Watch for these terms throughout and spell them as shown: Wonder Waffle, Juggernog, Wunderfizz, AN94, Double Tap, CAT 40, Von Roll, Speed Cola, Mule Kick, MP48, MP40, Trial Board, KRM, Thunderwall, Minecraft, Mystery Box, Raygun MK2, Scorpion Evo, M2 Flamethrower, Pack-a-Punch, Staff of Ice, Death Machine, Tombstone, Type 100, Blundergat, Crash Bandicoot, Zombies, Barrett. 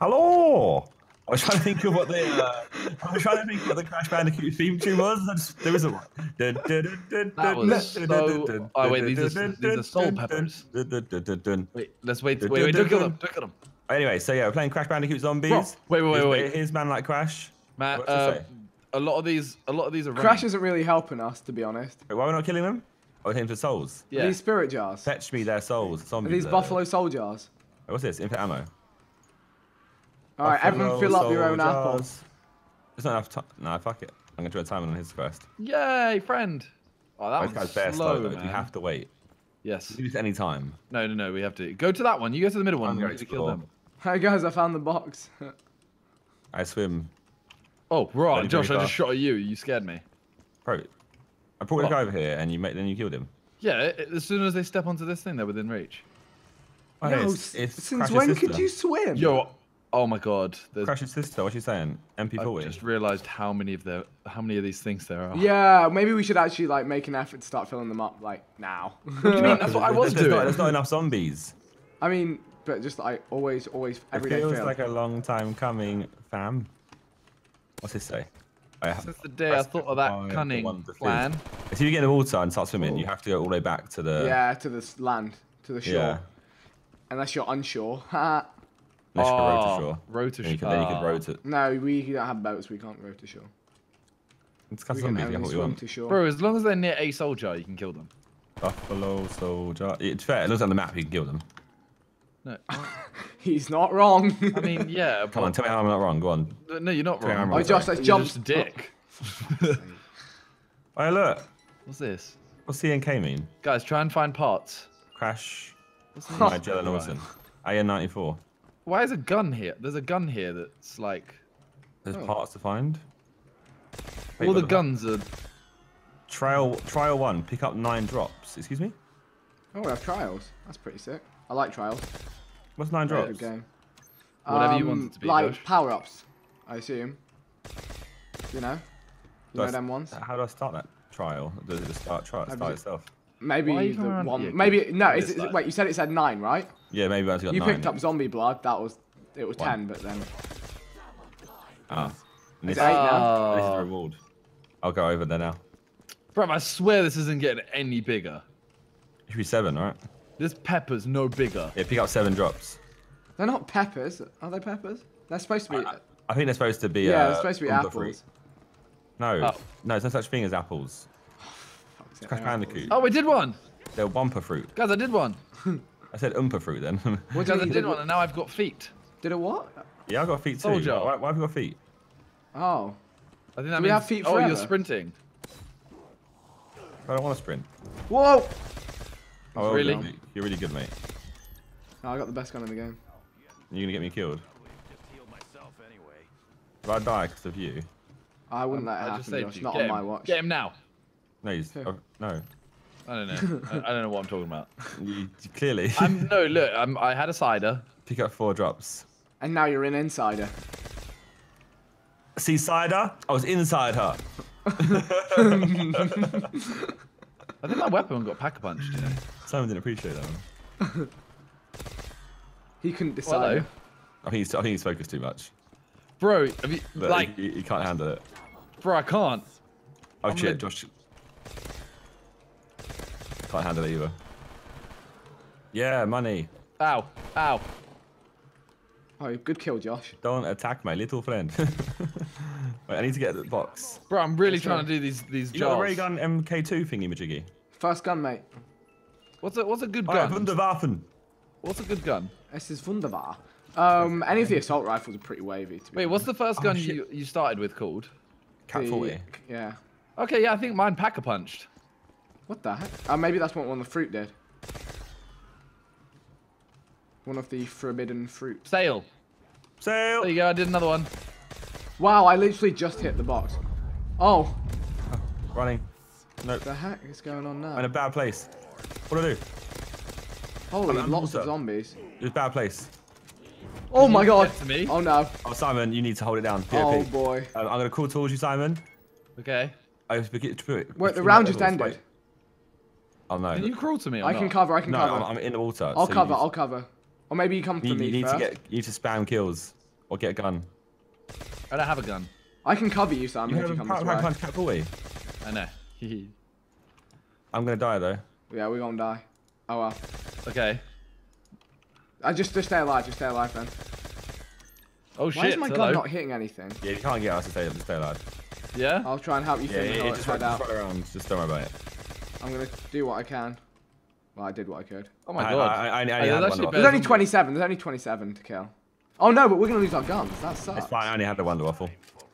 Hello! I was trying to think of what the Crash Bandicoot theme tune was. There isn't one. That was so... Oh wait, these are soul peppers. Wait, let's wait, don't kill them, don't kill them. Anyway, so yeah, we're playing Crash Bandicoot Zombies. Bro, wait. Here's Man Like Crash. Man, a lot of these are. Crash isn't really helping us, to be honest. Wait, why are we not killing them? Oh, we're taking for souls. Yeah. Are these spirit jars. Fetch me their souls. Zombies, are these buffalo soul jars? Wait, what's this? Infinite ammo. All right, everyone fill up your own apples. There's not enough time. No, fuck it. I'm going to do a timer on his quest. Yay, friend. Oh, that one's slow, man. You have to wait. Yes. You can do this any time. No, we have to. Go to that one. You go to the middle one. I'm going to kill them. Hey, guys, I found the box. I swim. Oh, right. Josh, I just shot at you. You scared me. Bro, I brought the guy over here, and then you killed him. Yeah, as soon as they step onto this thing, they're within reach. No, since when could you swim? Yo. Oh my God! Crash's sister, what's she saying? MP40. I just realised how many of these things there are. Yeah, maybe we should actually like make an effort to start filling them up like now. What do you mean? That's what I was doing. There's not enough zombies. I mean, but just like always, every day. It feels like a long time coming, fam. What's this say? Since the day I thought of that cunning plan. If you get in the water and start swimming, you have to go all the way back to the shore, yeah. Unless you're unsure. Row to shore. Then you could row to... No, we don't have boats. We can't row to shore. It's kind of swim to shore. Bro, as long as they're near a soldier, you can kill them. Buffalo soldier. It's fair. It looks on the map. You can kill them. No. He's not wrong. I mean, yeah. Come on, tell me how I'm not wrong. Go on. No, you're not wrong. Oh, Josh, let's jump. Just dick. Oh, look. What's this? What's CNK mean? Guys, try and find parts. Crash. Magellan Wilson. AN94. Why is a gun here? There's a gun here that's like... There's parts to find. All the guns are... Trial 1, pick up 9 drops. Excuse me? Oh, we have trials. That's pretty sick. I like trials. What's 9 drops? Good game. Whatever you want it to be. Like power-ups, I assume. You know them ones. How do I start that trial? Does it just start itself? Maybe the one. Maybe no. Wait, you said it said 9, right? Yeah, maybe I got 9. You picked up zombie blood. It was 10, but then. Ah, it's 8 now. This is a reward. I'll go over there now. Bro, I swear this isn't getting any bigger. It should be 7, right? This pepper's no bigger. Yeah, pick up 7 drops. They're not peppers, are they? Peppers? They're supposed to be. I think they're supposed to be. Yeah, they're supposed to be apples. Fruit. No, there's no such thing as apples. Crash Bandicoot. Oh, we did one. They're bumper fruit. Guys, I did one. I said umper fruit then. Well, guys, I did one and now I've got feet. Did it what? Yeah, I've got feet too. Soldier. Why have you got feet? Oh. I think that means, have feet forever? Oh, you're sprinting. I don't want to sprint. Whoa. Oh, really? Well, you're really good, mate. Oh, I got the best gun in the game. You're going to get me killed? If I die because of you? I wouldn't let it happen, Josh. Not on my watch. Get him now. No, no. I don't know. I don't know what I'm talking about. Clearly. I had a cider. Pick up 4 drops. And now you're an insider. See cider? I was inside her. I think my weapon got Pack-a-Punch today. Simon didn't appreciate that one. He couldn't decide. Well, I think he's focused too much. Bro, you can't handle it. Bro, I can't. Oh shit, Josh. Can't handle it either. Yeah, money. Ow, ow. Oh, good kill, Josh. Don't attack my little friend. Wait, I need to get the box. Bro, I'm really trying to do these jars. You got a Raygun MK2 thingy-majiggy. First gun, mate. What's a good gun? Wonder Waffle. What's a good gun? This is wunderbar. Any of the assault rifles are pretty wavy. Wait, what's the first gun you started with called? CAT 40. Yeah. Okay, yeah, I think mine Pack-a-Punched. What the heck? Maybe that's what one of the fruit did. One of the forbidden fruit. Sail! There you go, I did another one. Wow, I literally just hit the box. Oh running. Nope. What the heck is going on now? I'm in a bad place. What do I do? Holy, lots of zombies. It's a bad place. Oh my God. To me? Oh no. Oh, Simon, you need to hold it down. POP. Oh boy. I'm gonna call towards you, Simon. Okay. Wait, the round just ended. Like, oh no. Can you crawl to me? Or I can cover. I can cover. I'm in the water. I'll cover. Or maybe you come for me. You need to spam kills. Or get a gun. I don't have a gun. I can cover you, Sam. You have a pack away. I know. I'm gonna die though. Yeah, we're gonna die. Oh well. Okay. I just stay alive. Just stay alive then. Oh shit! Why is my gun not hitting anything? Yeah, you can't get us to stay alive. Just stay alive. Yeah. I'll try and help you. Yeah, just run around. Just don't worry about it. I'm gonna do what I can. Well, I did what I could. Oh my god. There's only 27. There's only 27 to kill. Oh no, but we're gonna lose our guns. That sucks. It's fine. I only had the Wonder Waffle.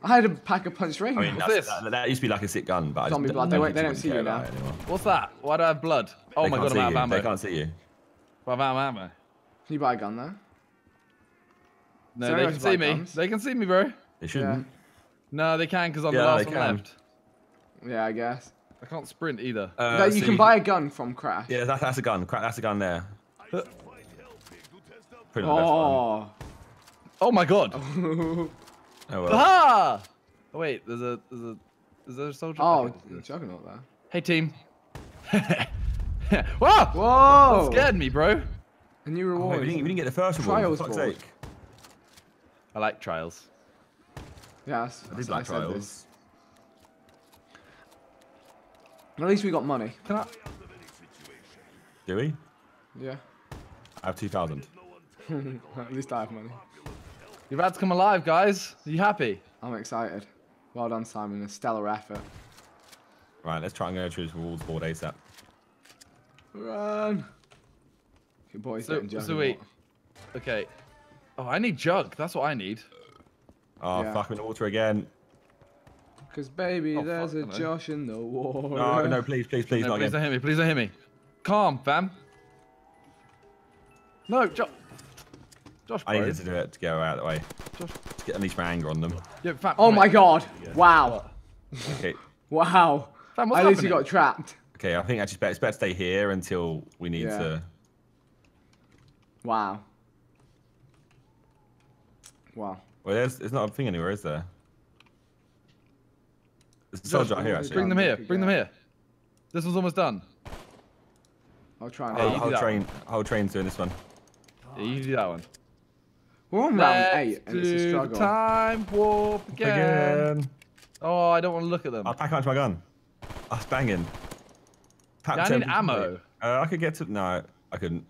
I had a Pack-a-Punch ring. I mean, that used to be like a sick gun, but zombie blood. They don't see you now. What's that? Why do I have blood? Oh my god, I'm out of ammo. They can't see you. Well, I'm out of ammo. Can you buy a gun though? No, they can see me. They can see me, bro. They shouldn't. No, they can because I'm the last one left. Yeah, I guess. I can't sprint either. You can buy a gun from Crash. Yeah, that's a gun. That's a gun there. Oh. Oh my god. Oh, well. Ah! Oh, wait, is there a soldier? Oh, Juggernog there. Hey, team. Whoa! Whoa! That scared me, bro. A new reward. Oh, we didn't get the first reward. Trials. I like trials. Yes. I did like trials. At least we got money. Can I... Do we? Yeah. I have 2,000. At least I have money. You've had to come alive, guys. Are you happy? I'm excited. Well done, Simon. A stellar effort. Right, let's try and go through this walls board ASAP. Run! Your boy's getting jugged. So wait. Okay. Oh, I need jug. That's what I need. Oh, yeah. Fucking water again. Because, baby, there's a Josh in the water. No, no, please, please, please. No, please don't hit me. Please don't hit me. Calm, fam. No, Josh. Josh, I needed to do it to get out of the way. Josh. To get at least my anger on them. Yeah, fam, oh my god! Yeah. Wow! Okay. Wow! Fam, what's at least you got trapped. Okay, I think I just it's better to stay here until we need to. Wow. Wow. Well, there's not a thing anywhere, is there? There's a soldier out here, actually. Bring them here. Bring them here. This one's almost done. I'll try and whole train's doing this one. Yeah, you do that one. We're on round 8 and it's a struggle. Time warp again. Oh, I don't want to look at them. I'll pack out my gun. I was banging. Yeah, I need ammo. I could get to... No, I couldn't.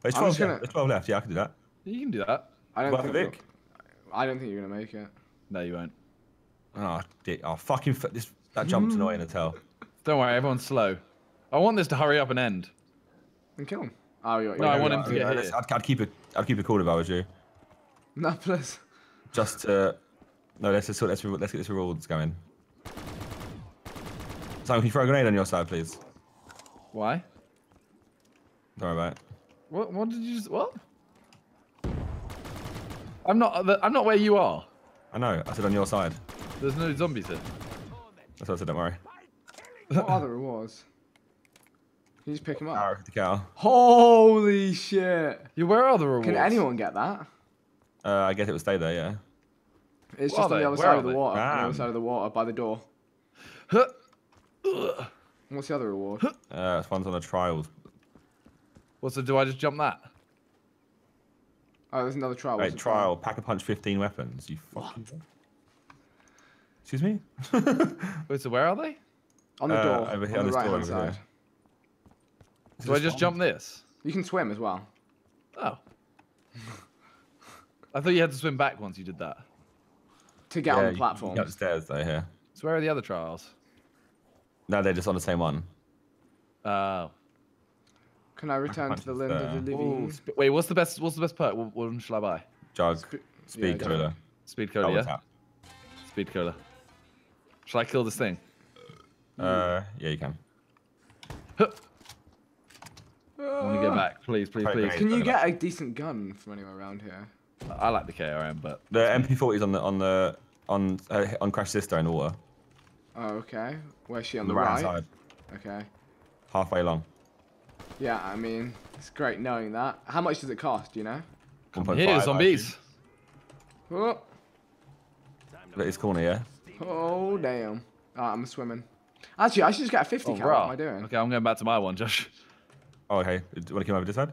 There's 12 left. Yeah, I can do that. You can do that. I don't think you're going to make it. No, you won't. Oh, dick. Oh, fucking... That jump's annoying to tell. Don't worry, everyone's slow. I want this to hurry up and end. And kill him. Oh, no, I want him to get hit. I'd keep it cool if I was you. No, please. Just to... No, let's get this rewards going. Simon, can you throw a grenade on your side, please? Why? Don't worry about it. What did you just... What? I'm not where you are. I know. I said on your side. There's no zombies here. That's what I said, don't worry. What are the rewards? Can you just pick him up? Arrow to the cow. Holy shit. Where are the rewards? Can anyone get that? I guess it would stay there, yeah. It's just on the other side of the water. On the other side of the water, by the door. What's the other reward? This one's on the trials. What's do I just jump that? Oh, there's another trial. Wait, trial. Pack-a-Punch 15 weapons. You fucking... What? Excuse me? Wait, so where are they? On the door. Over here, on the right-hand side. Do I just jump this? You can swim as well. Oh. I thought you had to swim back once you did that. To get on the platform. You get upstairs though, here. So where are the other trials? No, they're just on the same one. Oh. Can I return to the land of the living? Ooh, wait, what's the best perk? What shall I buy? Jug. Speed Cola. Speed Cola, yeah? Speed Cola. Shall I kill this thing? Yeah, you can. I want to get back. Please, please, please. Can you get a decent gun from anywhere around here? I like the KRM, but the MP40 is on Crash's sister in the water. Oh, okay. Where's she on the right? Side. Okay. Halfway long. Yeah, I mean, it's great knowing that. How much does it cost? Do you know? 1.5. Here, zombies. Oh. Look, it's corner, yeah. Oh damn! Right, I'm swimming. Actually, I should just get a 50 cal. What am I doing? Okay, I'm going back to my one, Josh. Oh, okay. Do you want to come over this side?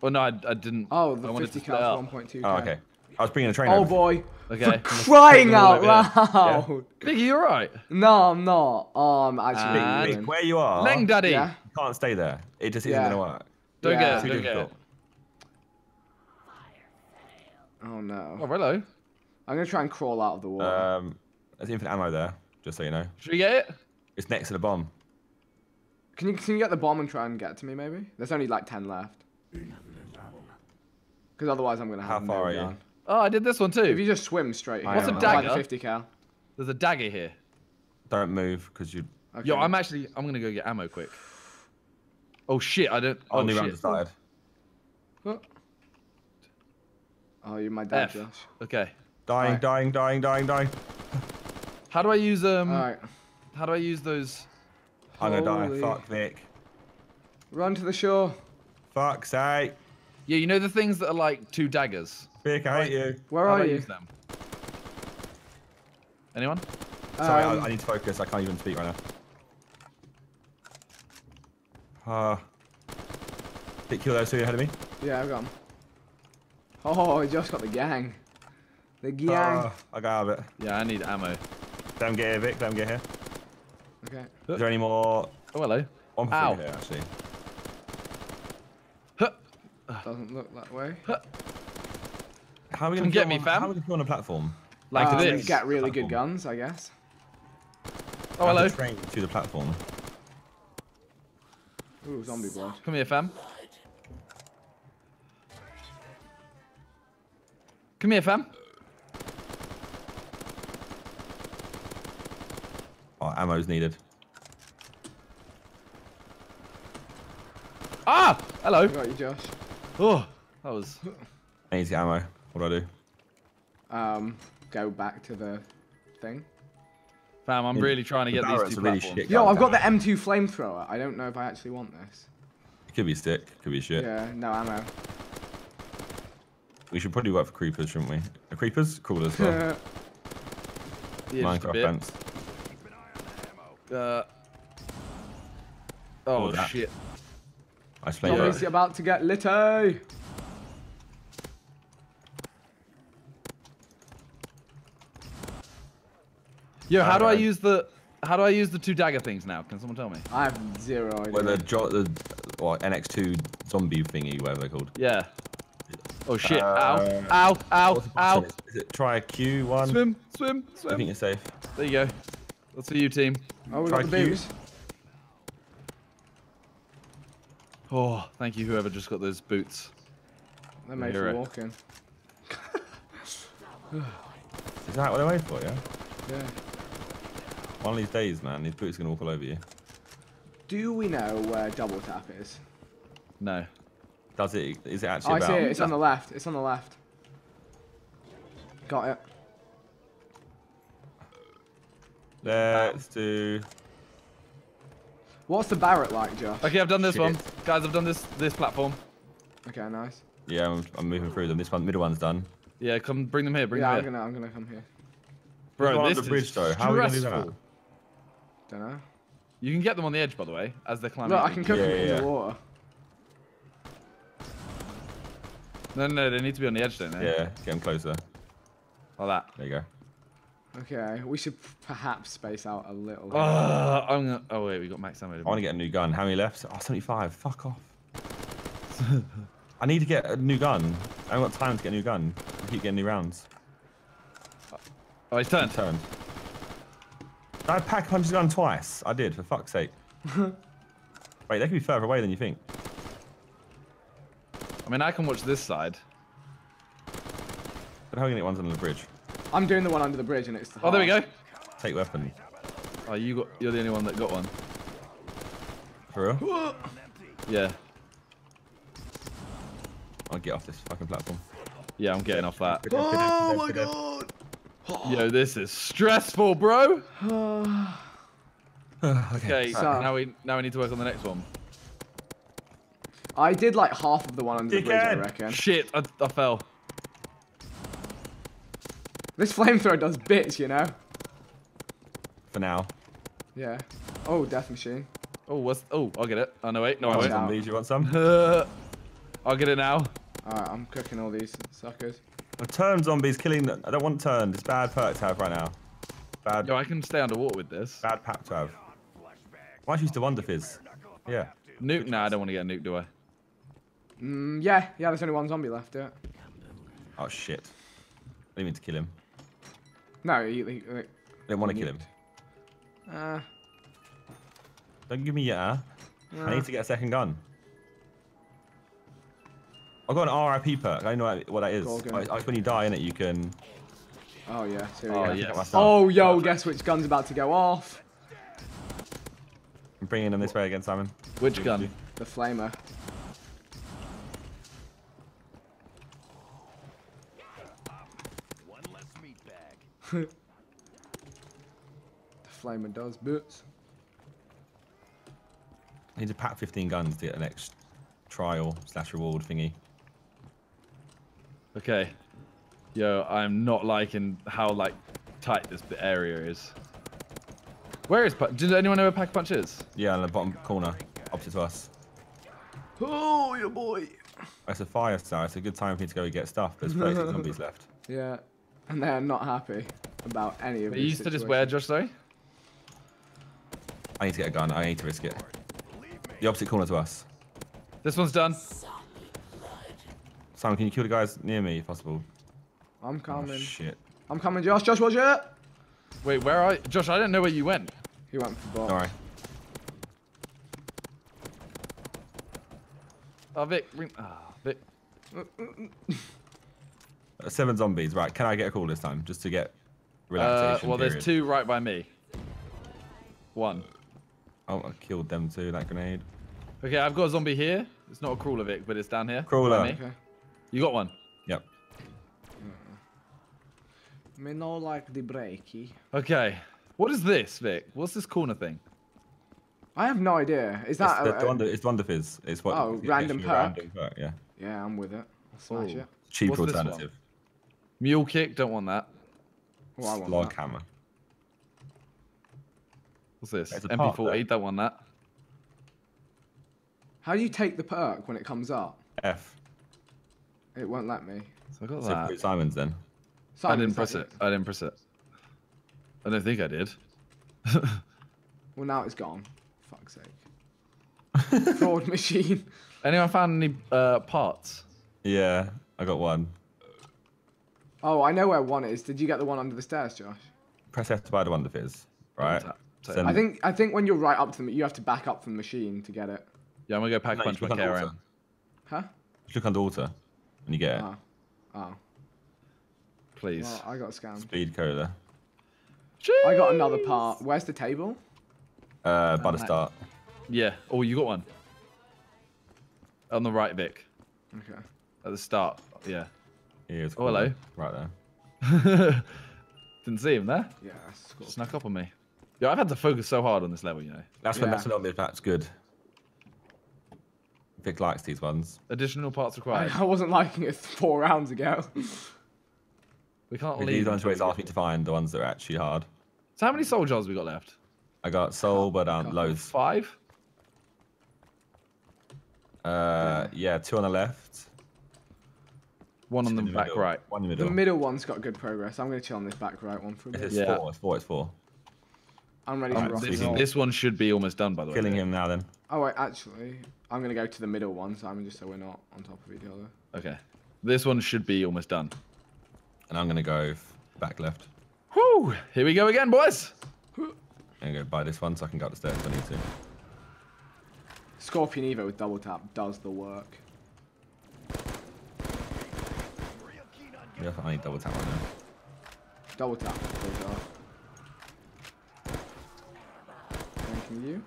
Well, no, I didn't. Oh, the 50 cal 1.2. Oh, okay. I was bringing a train. Oh boy. Okay. For crying out loud. Yeah. Biggie, you alright? No, I'm not. Oh, I'm actually Big, where you are. Leng Daddy. Yeah. You can't stay there. It just isn't going to work. Don't get it. Don't get it. Oh no. Oh, hello. I'm going to try and crawl out of the wall. There's infinite ammo there, just so you know. Should we get it? It's next to the bomb. Can you get the bomb and try and get it to me, maybe? There's only like 10 left. Because otherwise I'm going to have no gun. How far are you? Oh, I did this one too. If you just swim straight here. What's a dagger? Like 50 cal. There's a dagger here. Don't move, because you... Okay. Yo, I'm going to go get ammo quick. Oh shit, I don't... Only round is died. What? Oh, you're my dad, Josh. Okay. Dying, right. dying. How do I use right. How do I use those? I'm gonna die. Fuck Vic. Run to the shore. Fuck's sake. Yeah, you know the things that are like two daggers. Vic, I hate you. Where are you? Use them? Anyone? Sorry, I need to focus. I can't even speak right now. Did kill those two ahead of me? Yeah, I've got them. Oh, he just got the gang. The gang. I got it. Yeah, I need ammo. Don't get here, Vic. Don't get here. Okay. Is there any more? Oh, hello. One more here, actually. Doesn't look that way. How are we gonna get me, fam? How are we gonna go on a platform? Like this. Get really good guns, I guess. Oh, hello. Train to the platform. Ooh, zombie blood. Come here, fam. Come here, fam. Oh, ammo's needed. Ah! Hello. I got you, Josh. Oh, that was... I need to get ammo. What do I do? Go back to the thing. Fam, I'm really trying to get these two platforms. Really I've got the M2 Flamethrower. I don't know if I actually want this. It could be stick. It could be shit. Yeah, no ammo. We should probably work for creepers, shouldn't we? Are creepers? Cool as well. Yeah, Minecraft fence. Oh, shit. I played it. He's about to get litto. Yo, how do I use the... How do I use the two dagger things now? Can someone tell me? I have zero idea. Well, the NX2 zombie thingy, whatever they're called. Yeah. Oh shit, ow, ow, ow. Is it try a Q1? Swim, swim, swim. I think you're safe. There you go. That's for you, team. Oh, we got the babies. Oh, thank you, whoever just got those boots. That made me walk in. Is that what I wait for, yeah? Yeah. One of these days, man, these boots are gonna walk all over you. Do we know where Double Tap is? No. Does it? Is it actually about? I see it. It's on the left. It's on the left. Got it. Let's do... What's the Barrett like, Josh? Okay, I've done this one. Guys, I've done this platform. Okay, nice. Yeah, I'm moving through them. This one, middle one's done. Yeah, come bring them here. Bring them here. Yeah, I'm going to come here. Bro, this is stressful. How are we going to do that? Don't know. You can get them on the edge, by the way, as they're climbing. Look, I can cook them in the water. No, no, they need to be on the edge, don't they? Yeah, get them closer. Like that. There you go. Okay, we should perhaps space out a little. I'm gonna, oh, wait, we got max ammo. I want to get a new gun. How many left? Oh, 75. Fuck off. I need to get a new gun. I haven't got time to get a new gun. I keep getting new rounds. Oh, he's turned. He's turned. Did I Pack-a-Punch his gun twice? I did, for fuck's sake. Wait, they could be further away than you think. I mean, I can watch this side. But how are you gonna get ones under the bridge? I'm doing the one under the bridge, and it's the there we go. Take weapon. Oh, you're the only one that got one. For real? Yeah. I'll get off this fucking platform. Yeah, I'm getting off that. Oh my god! Yo, this is stressful, bro. Okay, so now we need to work on the next one. I did like half of the one under the bridge, I reckon. Shit, I fell. This flamethrower does bits, you know? For now. Yeah. Oh, Death Machine. Oh, I'll get it. Oh, no, wait. No, I won't. You want some? I'll get it now. Alright, I'm cooking all these suckers. The turn zombies killing them. I don't want turn. It's bad perk to have right now. Bad. Yo, I can stay underwater with this. Bad pack to have. Why don't you use the Wunderfizz? Yeah. Nuke? Nah, I don't want to get nuked, do I? Yeah, there's only one zombie left, yeah. Oh, shit. I didn't mean to kill him. No, I didn't want to kill him. Don't give me your I need to get a second gun. I've got an RIP perk. I don't know what that is. It's when you die, innit? You can... Oh, yeah. Oh, yes. Oh, yo, guess which gun's about to go off. I'm bringing them this way again, Simon. Which gun? The flamer. One less meat bag. The flamer does boots. I need to pack 15 guns to get the next trial / reward thingy. Okay. Yo, I'm not liking how tight this area is. Where is Pack? Does anyone know where Pack-a-Punch is? Yeah, on the bottom corner, opposite to us. Oh, your boy! It's a fire star. It's a good time for me to go get stuff. There's 36 zombies left. Yeah, and they're not happy about any of it. You used to just wear Josh, sorry? I need to get a gun. I need to risk it. The opposite corner to us. This one's done. Simon, can you kill the guys near me if possible? I'm coming. Oh, shit. I'm coming, Josh. Josh, watch it. Wait, where are you? Josh, I don't know where you went. He went for box. Alright. Oh, Vic. Vic. 7 zombies. Right, can I get a call this time? Just to get relaxation period. There's 2 right by me. 1. Oh, I killed them too, that grenade. Okay, I've got a zombie here. It's not a crawler, Vic, but it's down here. Crawler. Okay. You got one? Yep. Me no like the breaky. Okay. What is this, Vic? What's this corner thing? I have no idea. Is that it's Wunderfizz. It's what? Oh, random perk. Yeah. Yeah, I'm with it. I'll smash it. Cheaper alternative. Mule kick. Don't want that. Oh, I want log hammer. What's this? MP48. Don't want that. How do you take the perk when it comes up? F. It won't let me. So I got that. So Simon's then. I didn't press it. I didn't press it. I don't think I did. Well, now it's gone. Fuck's sake. Fraud machine. Anyone found any parts? Yeah, I got one. Oh, I know where one is. Did you get the one under the stairs, Josh? Press F to buy the Wunderfizz. Right. I think when you're right up to them, you have to back up from the machine to get it. Yeah, I'm gonna go Pack-a-Punch with KRM. Huh? Just look under water, and you get it. Oh. Please. Well, I got scammed. Speed Cola. Jeez. I got another part. Where's the table? By the start. Yeah. Oh, you got one. On the right, Vic. Okay. At the start. Yeah. It's cool. Oh, hello. Right there. Didn't see him there. Yeah. Snuck up on me. Yeah, I've had to focus so hard on this level, you know. That's a little bit. That's good. Vic likes these ones. Additional parts required. I wasn't liking it 4 rounds ago. We can't leave. These ones always ask me to find the ones that are actually hard. So how many soul jars we got left? I got soul, but loads. 5? Yeah, 2 on the left. 1 on the back right. 1 in the middle. The middle one's got good progress. I'm going to chill on this back right one for a bit. It's four. I'm ready to rock and roll. This one should be almost done, by the way. Killing him now, then. Oh, wait, actually, I'm going to go to the middle one, Simon, just so we're not on top of each other. Okay. This one should be almost done. And I'm going to go back left. Whoo! Here we go again, boys! I'm going to go buy this one so I can go up the stairs if I need to. Scorpion Evo with double tap does the work. Yeah, I need double tap right now. Double tap. Thank you.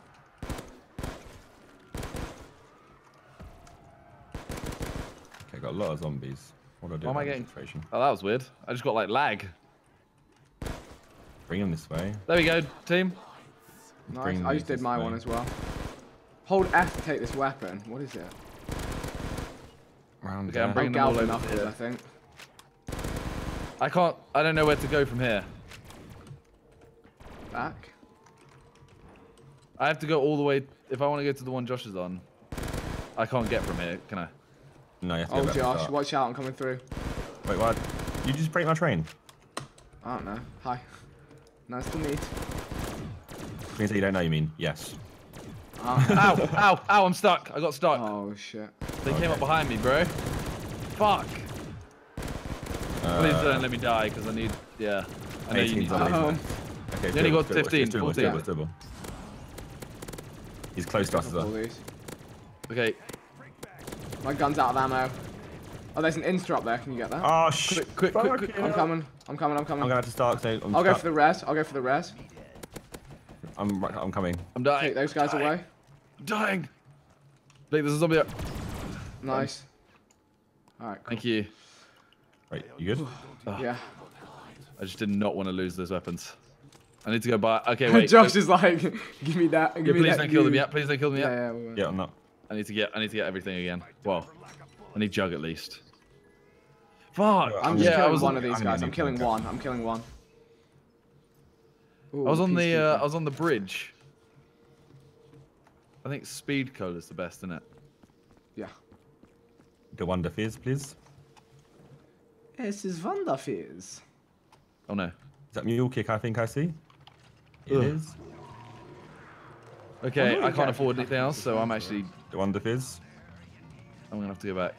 Okay, got a lot of zombies. What am I getting? Oh, that was weird. I just got like lag. Bring him this way. There we go, team. Nice. I just did my one as well. Hold F to take this weapon. What is it? Round. Okay, I'm bringing Galvin up here, I think. I can't. I don't know where to go from here. Back. I have to go all the way. If I want to go to the one Josh is on, I can't get from here, can I? No, you have to go back. Josh, watch out, I'm coming through. Wait, what? You just break my train. I don't know. Hi. Nice to meet. You say you don't know, you mean? Yes. Ow, ow, ow, I'm stuck. I got stuck. Oh, shit. They came up behind me, bro. Fuck. Please don't let me die, because I need... Yeah. I know you need... Okay, you only got 15. 14. He's close to us, though. Okay. My gun's out of ammo. Oh, there's an insta up there. Can you get that? Oh, shit. Quick, quick, quick. I'm coming. I'm coming. I'm coming. I'm going to have to start. So I'm I'll go for the res. I'll go for the res. I'm coming. I'm dying. Take those guys away. I'm dying. Blake, there's a zombie up. Nice. All right, cool. Thank you. Wait, you good? Yeah. I just did not want to lose those weapons. I need to go buy... Okay, wait. Josh is like, give me that. Give me that. Please don't kill them yet. Please don't kill them yet. Yeah, yeah, I'm not. I need to get everything again. Well, I need Jug at least. Fuck. I'm just killing one of these guys. I'm killing one. I'm killing one. Ooh, I was on the bridge. I think Speed Cola is the best, isn't it? Yeah. The Wunderfizz, please. This is Wunderfizz. Oh no. Is that Mule Kick? I think I see. It is. Okay, I can't afford anything else, so I'm actually. The Wunderfizz. I'm gonna have to go back.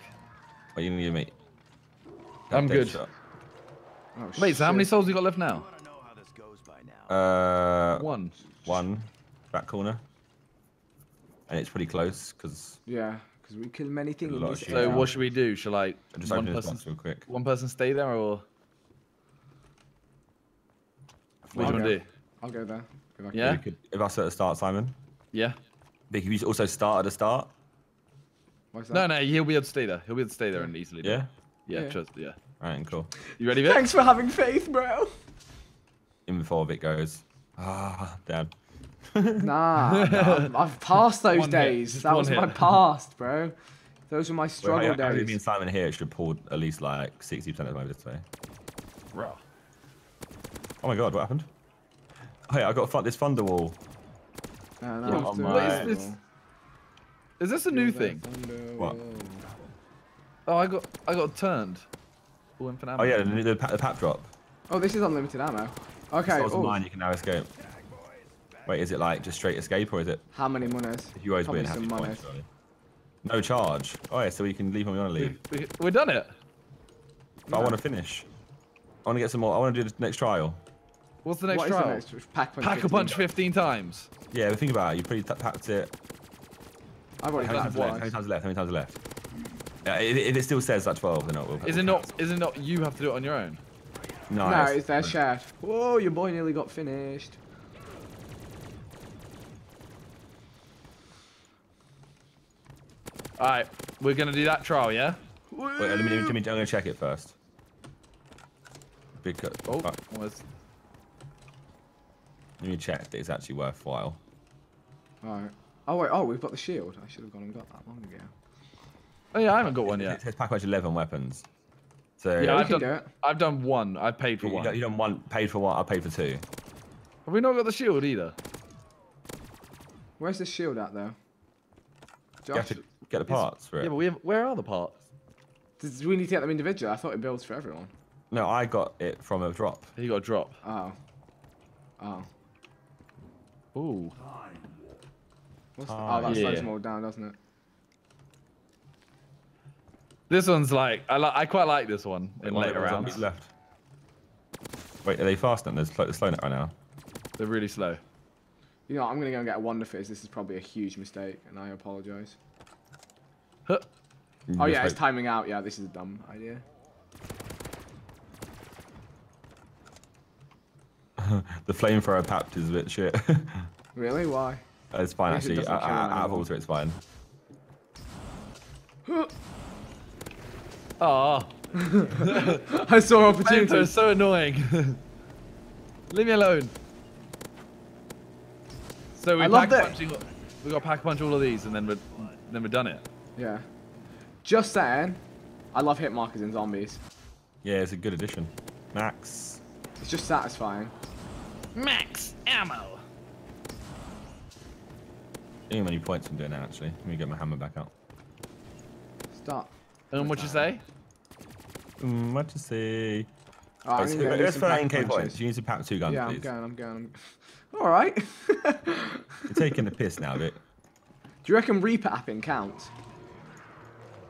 Are you gonna give me? I'm good. Oh, wait, so how many souls you got left now? One back corner, and it's pretty close because because we kill many things. So what should we do? Shall I just one person real quick? One person stay there, or what do you want to do? I'll go there. Yeah. You could, if I set a start, Simon. Yeah. But you also start at the start. No, no, he'll be able to stay there. He'll be able to stay there and easily. Yeah. Yeah. Yeah. Trust, yeah. All right, cool. You ready, Vic? Thanks for having faith, bro. In before Vic goes, damn. Nah, I've passed those days. That was my past, bro. Those were my struggle days. I mean, Simon here should pull at least like 60% of my display. Bro. Oh my god, what happened? Hey, I got this Thunderwall. Oh, what is this? Is this a new thing? What? Oh, I got turned. Oh, yeah, the pap drop. Oh, this is unlimited ammo. Okay. Souls of mine, you can now escape. Wait, is it like just straight escape or is it? How many monies? If you always win, how many points? Surely. No charge. Oh yeah, so we can leave when we want to leave. We've done it. But I want to finish. I want to get some more. I want to do the next trial. What's the next trial? Is the next? Pack-a-Punch 15 times. Yeah, but think about it. You pretty packed it. I've already done it twice. How many times left? How many times left? Yeah, if it still says that 12, then we'll Is it not? You have to do it on your own. Nice. No, it's their shaft. Whoa, your boy nearly got finished. Alright, we're gonna do that trial, yeah? Wait, let me I'm gonna check it first. Because let me check that it's actually worthwhile. Alright. Oh wait, we've got the shield. I should have gone and got that long ago. Oh yeah, I haven't got one yet. It says Pack-a-Punch 11 weapons. So yeah, I've done one. I paid for one. You done one, paid for one. I paid for two. Have we not got the shield either? Where's the shield at though? You have to get the parts for it. Yeah, but where are the parts? Do we need to get them individual? I thought it builds for everyone. No, I got it from a drop. You got a drop. Oh. Oh. Ooh. What's that slows them all down, doesn't it? This one's like I quite like this one in later rounds. Left. Wait, are they fast? They're slowing it right now. They're really slow. You know what, I'm gonna go and get a Wunderfizz. This is probably a huge mistake, and I apologise. Huh. Oh yeah, it's timing out. Yeah, this is a dumb idea. The flamethrower papped is a bit shit. Really? Why? It's fine actually. Out of alter, it's fine. Oh. I saw opportunity. It's so annoying. Leave me alone. So we got Pack-a-Punch all of these, and then we're done it. Yeah. Just saying, I love hit markers in zombies. Yeah, it's a good addition. Max. It's just satisfying. Max ammo. How many points I'm doing now? Actually, let me get my hammer back out. Stop. What'd you say? It's 13k points. You need to pack 2 guns, please. Yeah, I'm going. All right. You're taking the piss now, Vic. Do you reckon repapping counts?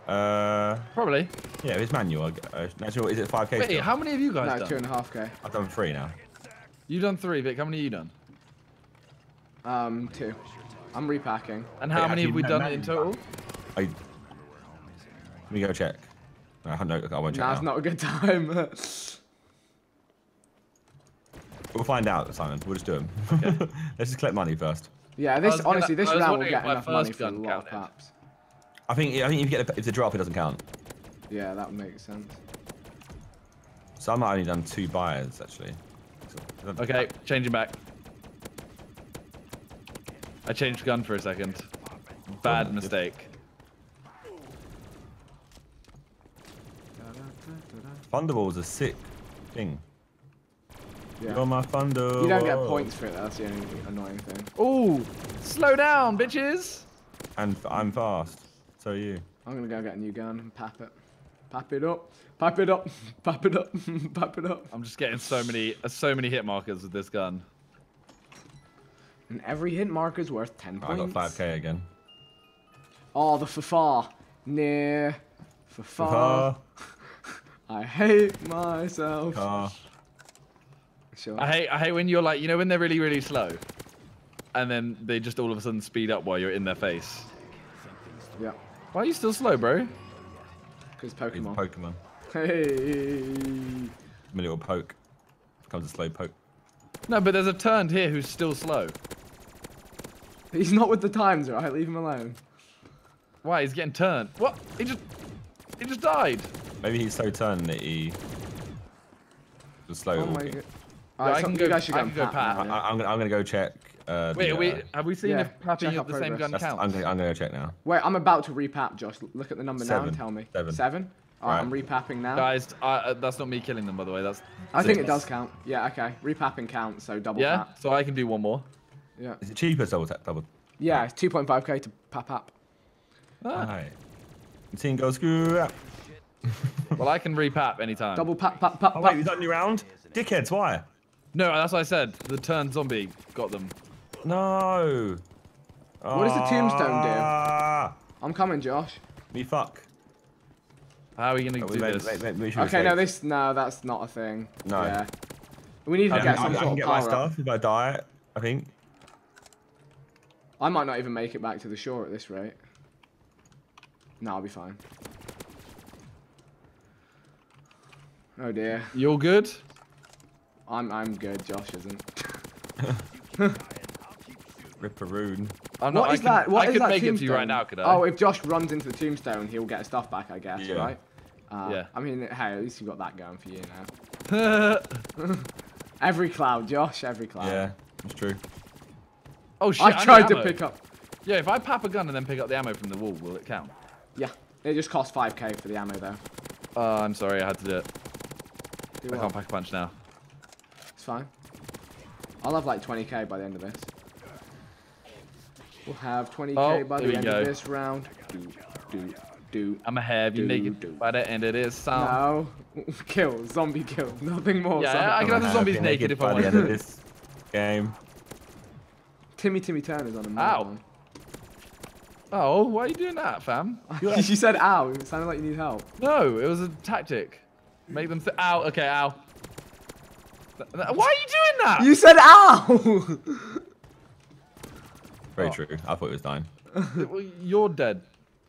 Probably. Yeah, it's manual. Natural. Is it 5k? Wait, still? How many have you guys done? 2.5k. I've done 3 now. You've done 3, Vic. How many have you done? 2. I'm repacking. And how many have we done in total? Let me go check. No, I won't check. That's not a good time. We'll find out, Simon. We'll just do them. Okay. Let's just collect money first. Yeah, this honestly, this round will get enough money for a lot of paps. I think if you get if the drop, it doesn't count. Yeah, that would make sense. So I might only done 2 buyers actually. So, okay, changing back. I changed gun for a second. Bad mistake. Thunderwall's a sick thing. Yeah. You're my Thunderwall. You don't get points for it. That's the only annoying thing. Ooh, slow down, bitches. And I'm fast. So are you. I'm gonna go get a new gun and pap it. Pap it up. Pap it up. Pap it up. Pap it up. I'm just getting so many hit markers with this gun. And every hit marker's worth 10 points. I got 5k again. Oh, the fa-fa. Near. Fa-fa. I hate myself. Sure. I hate when you're like, you know, when they're really, really slow. And then they just all of a sudden speed up while you're in their face. Yeah. Why are you still slow, bro? Because Pokemon. It's Pokemon. Hey. A little poke. Becomes a slow poke. No, but there's a turned here who's still slow. He's not with the times, right? Leave him alone. Why? He's getting turned. What? He just died. Maybe he's so turned that he was slow. Oh my God. Right, I can go. I'm gonna go check. Have we seen if papping up the same gun counts? I'm gonna go check now. Wait, I'm about to repap, Josh. Look at the number now and tell me. 7. All right, I'm repapping now. Guys, that's not me killing them, by the way. I think it does count. Yeah, okay. Repapping counts, so double tap. Yeah, so I can do 1 more. Yeah. Is it cheaper double tap? Yeah, it's 2.5k to pap up. Alright. Team goes screw up. Well, I can repap anytime. Double pap. Oh, wait, we've done your round? Dickheads, why? No, that's what I said. The turn zombie got them. No. What does the tombstone do? I'm coming, Josh. Me fuck. How are we gonna do this? Okay, no, that's not a thing. No. Yeah. We need to get some sort of power up. I can get my stuff if I die, I think. I might not even make it back to the shore at this rate. No, I'll be fine. Oh dear. You're good? I'm good. Josh isn't. Ripperoon. What is that? I could make it to you right now, could I? Oh, if Josh runs into the tombstone, he'll get his stuff back, I guess, right? Yeah. I mean, hey, at least you've got that going for you now. Every cloud, Josh. Every cloud. Yeah, that's true. Oh shit! I tried to pick up. Yeah, if I pap a gun and then pick up the ammo from the wall, will it count? Yeah. It just costs 5k for the ammo, though. I'm sorry, I had to do it. I can't pack a punch now. Fine. I'll have like 20k by the end of this. We'll have 20k by the end of this round. I'ma have you naked by the end of this sound. No. Kill. Zombie kill. Nothing more. Yeah, I can have the zombies naked if I want. By the end of this game. Timmy Turner's on the map. Ow. Oh, why are you doing that, fam? You said ow. It sounded like you need help. No, it was a tactic. Make them ow. Okay, ow. Why are you doing that? You said ow! Very true. I thought it was dying. Well, you're dead.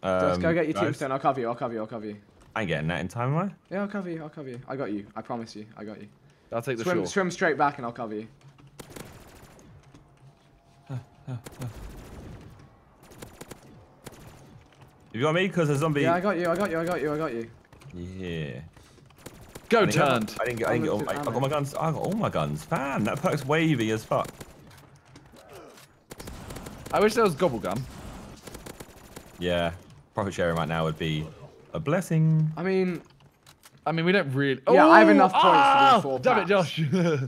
Just go get your tombstone. I'll cover you. I ain't getting that in time, am I? Yeah, I'll cover you. I got you. I promise you. I got you. I'll take the shore. Swim straight back and I'll cover you. You got me? Because a zombie... Yeah, I got you. Yeah. Go turned. I didn't get all my. I got my guns. I got all my guns. Fam, that perk's wavy as fuck. I wish there was gobble gum. Yeah, profit sharing right now would be a blessing. I mean, we don't really. Yeah, I have enough points to do 4 paps. Damn it, Josh.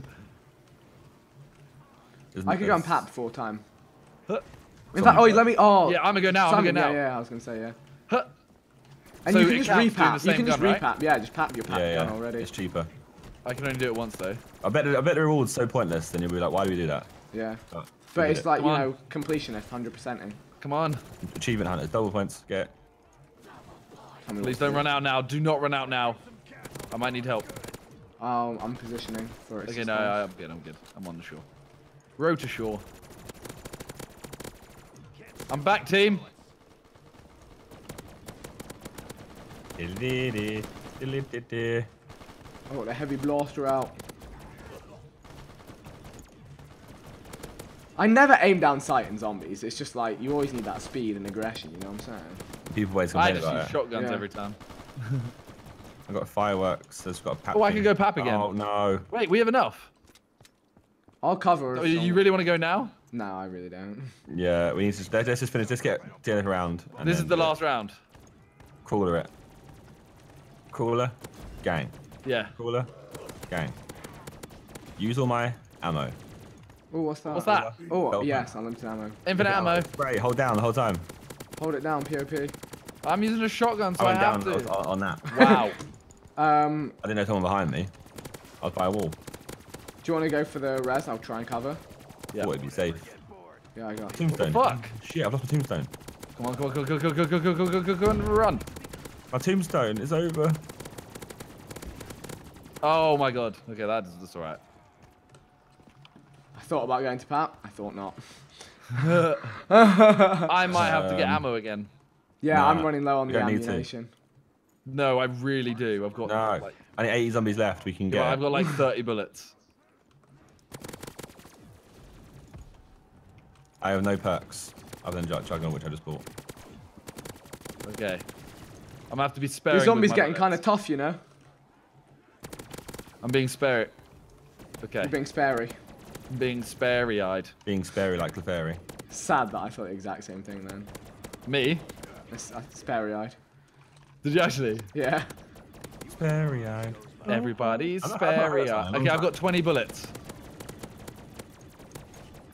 I could go and pap 4 times. In fact, let me. Yeah, I'm gonna go now. Yeah, I was gonna say yeah. And so you can just repap. Right? Yeah, just pap your gun already. It's cheaper. I can only do it once though. I bet the reward's so pointless. Then you'll be like, why do we do that? Yeah. But it's like, you know, completionist, 100%ing. Come on. Achievement hunters, double points. Get it. Please don't run out now. Do not run out now. I might need help. I'm positioning for it. Okay, no, I'm good. I'm good. I'm on the shore. Row to shore. I'm back, team. Oh, the heavy blaster out. I never aim down sight in zombies. It's just like, you always need that speed and aggression, you know what I'm saying? People always complain about it. I just use shotguns every time. I've got fireworks, so it's got a pap. Oh, I can go pap again. Oh, no. Wait, we have enough. I'll cover. Oh, you really want to go now? No, I really don't. Yeah, we need to. Let's just finish. Let's get the other round. This is the last round. Cooler it. Cooler. Gang. Yeah. Cooler. Gang. Use all my ammo. Oh, what's that? What's that? Oh, oh yes, unlimited ammo. Infinite ammo. Great. Hold down the whole time. Hold it down, POP. I'm using a shotgun, so I have to. I went down on that. Wow. I didn't know someone behind me. I was by a wall. Do you want to go for the res? I'll try and cover. Yeah. Thought it'd be safe. Yeah, I got it. Tombstone. What the fuck? Shit, I've lost my tombstone. Come on, come on, go and run. My tombstone is over. Oh my god. Okay, that's alright. I thought about going to pap. I thought not. I might have to get ammo again. Yeah, nah, I'm running low on the ammunition. No, I really do. I've got like, I need 80 zombies left. We can get. I've got like 30 bullets. I have no perks other than Juggernog, which I just bought. Okay, I'm gonna have to be sparing. The zombies getting kind of tough, you know. I'm being spary. Okay. You're being spary. Being spary-eyed. Being spary like the fairy. Sad that I thought the exact same thing then. Me? Spary-eyed. Did you actually? Yeah. Spary-eyed. Everybody's spary-eyed. Okay, I've got 20 bullets.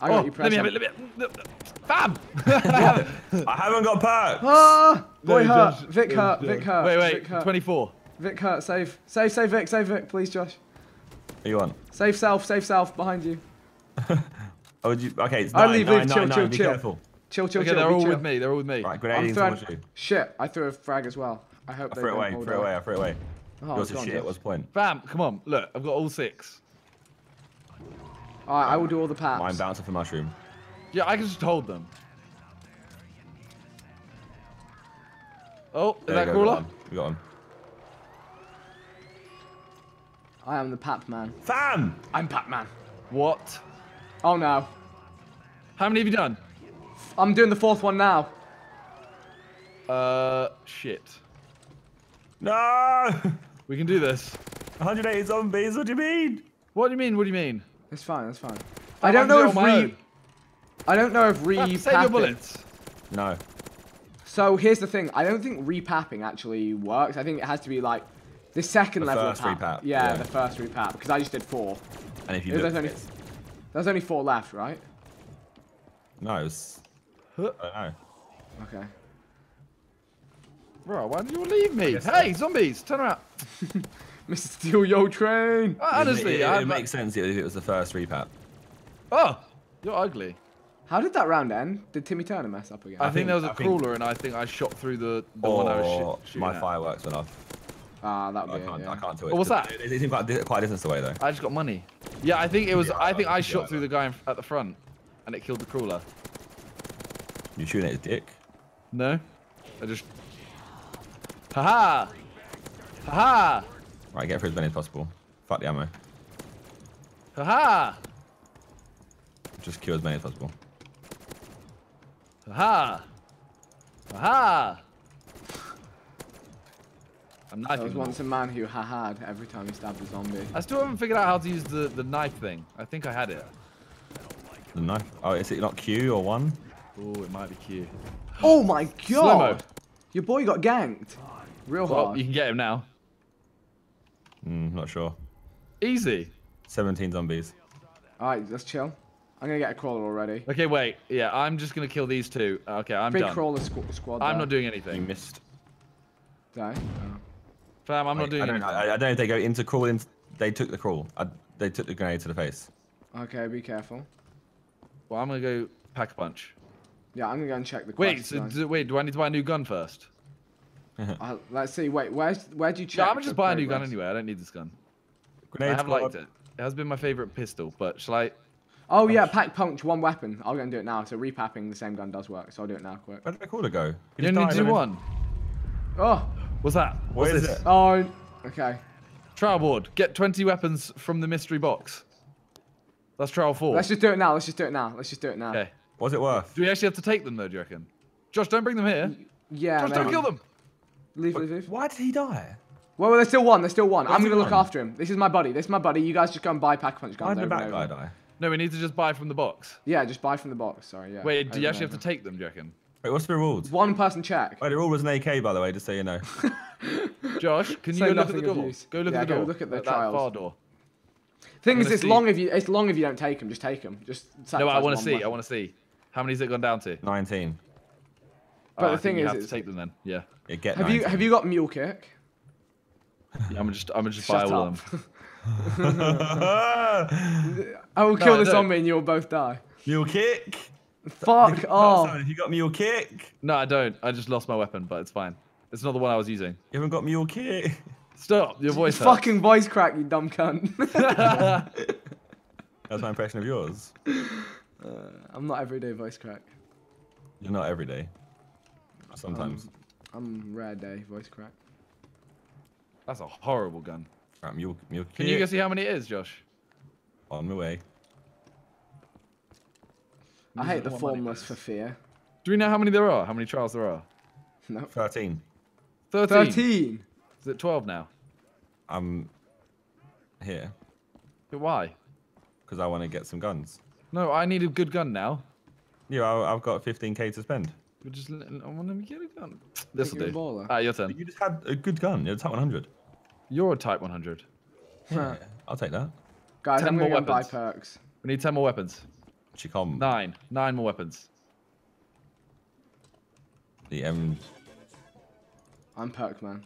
I got you pressing. Let me have it, Bam! I haven't got perks. Ah, boy hurt. Vic hurt. Vic hurt. Wait, wait. 24. Vic hurt. Save. Save, save Vic. Save Vic, please, Josh. What are you on? Save self. Save self. Behind you. Oh, you? Okay, it's nine. Only Vic. Chill, chill, chill. Chill, chill, okay, chill. They're all with me. They're all with me. Right, grenading towards you. Shit, I threw a frag as well. I hope they don't hold it away. I threw it away. Oh, yours is shit. What's the point? Bam! Come on. Look, I've got all 6. All right, I will do all the paps. Mine bounce off a mushroom. Yeah, I can just hold them. Oh, is that cooler? We got him. I am the pap man. Fam! I'm pap man. What? Oh no. How many have you done? I'm doing the 4th one now. Shit. No! We can do this. 180 zombies, what do you mean? What do you mean, what do you mean? It's fine, it's fine. I don't know if I don't know if repapping... Save your bullets. No. So here's the thing, I don't think repapping actually works. I think it has to be like the second level of repap. Yeah, the first repap, because I just did 4. And if you there's only 4 left, right? No, it's... I don't know. Okay. Bro, why did you leave me? Hey, zombies, turn around. Mr. Steal Yo Train. Honestly, it makes sense if it was the first repap. Oh, you're ugly. How did that round end? Did Timmy Turner mess up again? I think there was a crawler, and I think I shot through the one I was shooting. My fireworks went off. Ah, that would be it. I can't do it. Oh, what's that? It seemed quite a distance away though. I just got money. Yeah, I think it was. I think I shot through the guy at the front, and it killed the crawler. You shooting at his dick? No, I just. Haha! Haha! Right, get through as many as possible. Fuck the ammo. Haha! Just kill as many as possible. Haha! Haha! There was once a man who ha-ha'd every time he stabbed a zombie. I still haven't figured out how to use the knife thing. I think I had it. The knife? Oh, is it not Q or 1? Oh, it might be Q. Oh my god! Slow-mo. Your boy got ganked. Real hard. Well, you can get him now. Not sure. Easy. 17 zombies. Alright, let's chill. I'm gonna get a crawler already. Okay, wait. Yeah, I'm just gonna kill these 2. Okay, I'm done. Big crawler squad. I'm not doing anything. You missed. Die. Fam, I'm not doing anything. I don't know if they go into crawling They took the crawl. They took the grenade to the face. Okay, be careful. Well, I'm gonna go Pack-a-Punch. Yeah, I'm gonna go and check the quest. Wait, so, wait, do I need to buy a new gun first? Let's see. Wait, where'd you check? Yeah, I'm gonna just buy a new gun anyway. I don't need this gun. Grenade I have liked it. It has been my favorite pistol, but shall I? Oh yeah, Pack-a-Punch, one weapon. I'll go and do it now. So repapping the same gun does work. So I'll do it now, quick. Where did the caller go? You only need to do one. Oh, what's that? What is it? Oh, okay. Trial board. Get 20 weapons from the mystery box. That's trial 4. Let's just do it now. Okay. What's it worth? Do we actually have to take them though? Do you reckon? Josh, don't bring them here. Yeah. Josh, don't kill them. Leave. Why did he die? Well, there's still one. I'm gonna look after him. This is my buddy. You guys just go and buy Pack-a-Punch guns. Why did that guy die? No, we need to just buy from the box. Yeah, just buy from the box. Sorry. Yeah. Wait, do you actually have to take them? Do you reckon? Wait, what's the rules? One person check. Wait, the rule was an AK, by the way, just so you know. Josh, can you go look at the door? Go look at the trials. That far door. Thing is, it's long if you don't take them. Just take them. No, I want to see. I want to see. How many's it gone down to? 19. But the thing is, you have to take them then. Yeah. Have you got Mule Kick? Yeah, I'm gonna just buy all of them. I will kill the zombie and you'll both die. Mule Kick. Fuck off. Have you got Mule Kick? No, I don't. I just lost my weapon, but it's fine. It's not the one I was using. You haven't got Mule Kick. Stop. Your voice hurts. Fucking voice crack, you dumb cunt. That's my impression of yours. I'm not everyday voice crack. You're not everyday. Sometimes. I'm rare day voice crack. That's a horrible gun. Right, Mule Kick. Can you go see how many it is, Josh? On my way. I hate the formless for fear. Do we know how many there are? How many trials there are? No. 13. 13? Is it 12 now? I'm here. But why? Because I want to get some guns. No, I need a good gun now. Yeah, I've got 15k to spend. We're just I want to get a gun. This will do. Your turn. But you just had a good gun. You're a Type 100. You're a Type 100. Yeah, I'll take that. Guys, 10 more weapons. Buy perks. We need 10 more weapons. Chicom. 9 more weapons. The I'm perked, man.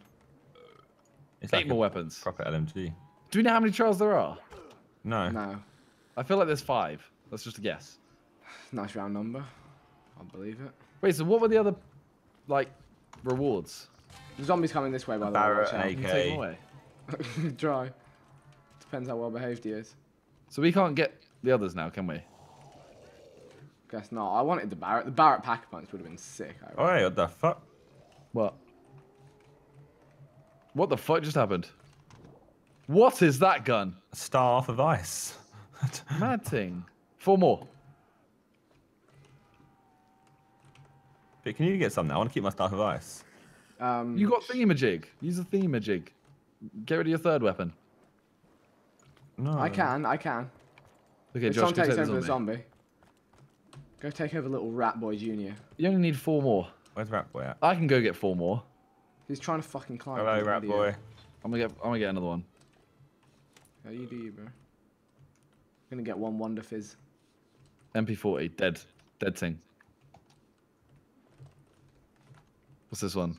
It's 8 more weapons. Proper LMG. Do we know how many trials there are? No. No. I feel like there's 5. That's just a guess. Nice round number. I'll believe it. Wait, so what were the other, like, rewards? The zombies coming this way, by the way. Barrett, AK. Dry. Depends how well behaved he is. So we can't get the others now, can we? Guess not. I wanted the Barrett. The Barrett Pack-a-Punch would have been sick. Alright, what the fuck? What? What the fuck just happened? What is that gun? Staff of Ice. Mad thing. 4 more. But can you get some now? I want to keep my Staff of Ice. You got thingamajig. Use a thingamajig. Get rid of your third weapon. No. I can. Okay, if Josh, takes over the zombie. Go take over little Rat Boy Junior. You only need 4 more. Where's Rat Boy at? I can go get 4 more. He's trying to fucking climb. Hello, Rat Boy. I'm gonna get another one. Yeah, you do you, bro. I'm gonna get one Wunderfizz. MP40, dead thing. What's this one?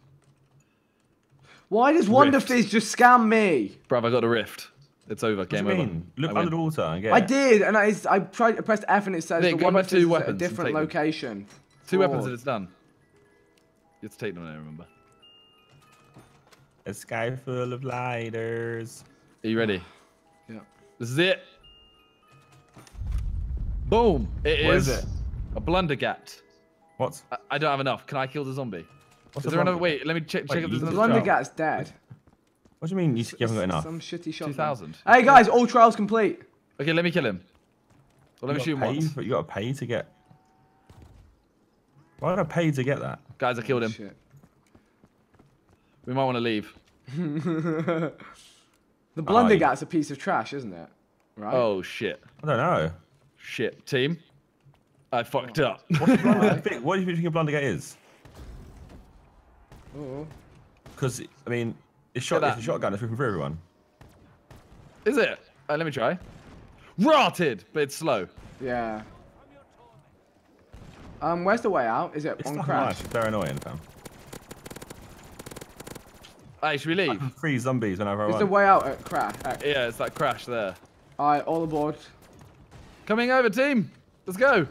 Why does Wunderfizz just scam me? Bruv, I got a rift. It's over. Game over. Look under the water and get it. I did, and I tried. I pressed F and it says the Wunderfizz is at a different location. 2 weapons and it's done. You have to take them now, remember. A sky full of lighters. Are you ready? Yeah. This is it. Boom! What is it? A Blundergat. What? I don't have enough. Can I kill the zombie? Wait, let me check if there's another trial. Blundergat's dead. What do you mean you haven't got enough? Some shitty shot. 2,000. Hey guys, all trials complete. Okay, let me kill him. Well, let me shoot him once. But you gotta pay to get... Why did I pay to get that? Guys, I killed him. Shit. We might want to leave. The Blundergat's a piece of trash, isn't it? Right? Oh, shit. I don't know. Shit. Team, I fucked up. What do you think a Blundergat is? Because, I mean, it's a shotgun. It's looking for everyone. Is it? Let me try. Rotted, but it's slow. Yeah. Where's the way out? Is it on Crash? It's very annoying, fam. Alright, should we leave? I can free zombies whenever I want. There's a way out at Crash. Yeah, it's that Crash there. Alright, all aboard. Coming over, team. Let's go.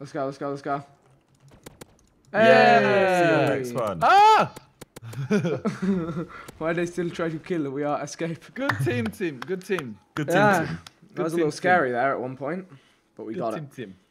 Let's go, let's go, let's go. Yeah, hey. See you on the next one. Ah! Why they still try to kill? We are escape. Good team. Good team. Good team. Yeah. That was a little scary there at one point, but we got it.